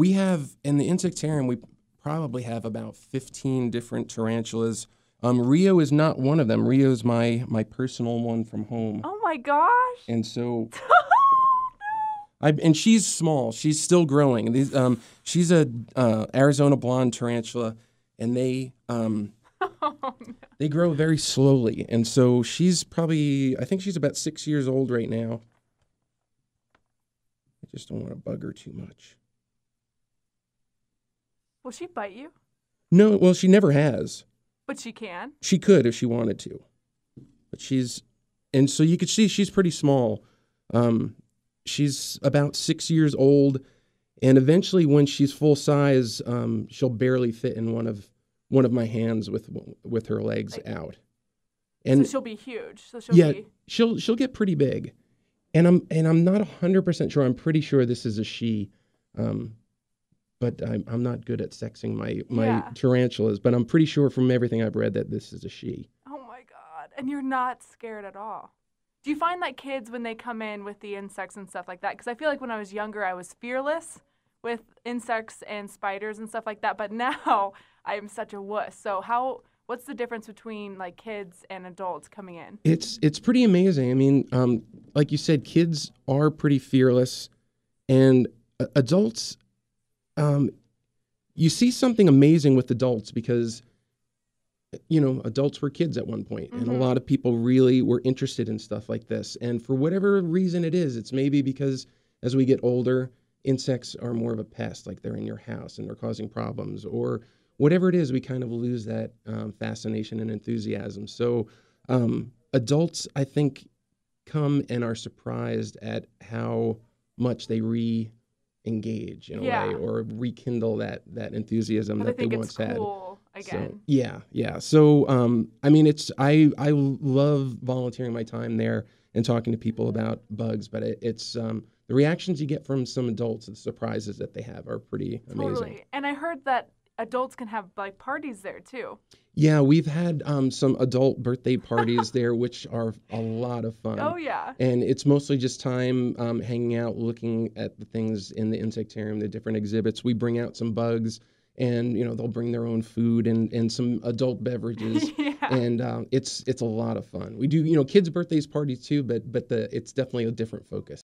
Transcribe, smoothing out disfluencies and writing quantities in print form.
We have, in the Insectarium, we probably have about 15 different tarantulas. Rio is not one of them. Rio's my personal one from home. Oh my gosh! And so, and she's small. She's still growing. These, she's a Arizona Blonde Tarantula, and they they grow very slowly. And so she's probably, I think she's about 6 years old right now. I just don't want to bug her too much. Will she bite you? No. Well, she never has. But she can. She could if she wanted to, but she's, and so you could see she's pretty small. She's about 6 years old, and eventually when she's full size, she'll barely fit in one of my hands with her legs out. And so she'll be huge. So she'll be... she'll get pretty big, and I'm not 100% sure. I'm pretty sure this is a she. But I'm not good at sexing my tarantulas, but I'm pretty sure from everything I've read that this is a she. Oh, my God. And you're not scared at all. Do you find that kids, when they come in with the insects and stuff like that, because I feel like when I was younger, I was fearless with insects and spiders and stuff like that, but now I'm such a wuss. So what's the difference between, like, kids and adults coming in? It's pretty amazing. I mean, like you said, kids are pretty fearless, and adults... you see something amazing with adults because, you know, adults were kids at one point, and a lot of people really were interested in stuff like this. And for whatever reason it is, it's maybe because as we get older, insects are more of a pest, like they're in your house and they're causing problems, or whatever it is, we kind of lose that fascination and enthusiasm. So adults, I think, come and are surprised at how much they engage in a way, or rekindle that enthusiasm that they once had. Again. So, yeah. So I mean, I love volunteering my time there and talking to people about bugs, but it's the reactions you get from some adults and the surprises that they have are pretty amazing. And I heard that adults can have like parties there too. Yeah, we've had some adult birthday parties there, which are a lot of fun. Oh yeah. And it's mostly just time hanging out, looking at the things in the Insectarium, the different exhibits. We bring out some bugs, and you know they'll bring their own food and some adult beverages. And it's a lot of fun. We do kids' birthdays parties too, but it's definitely a different focus.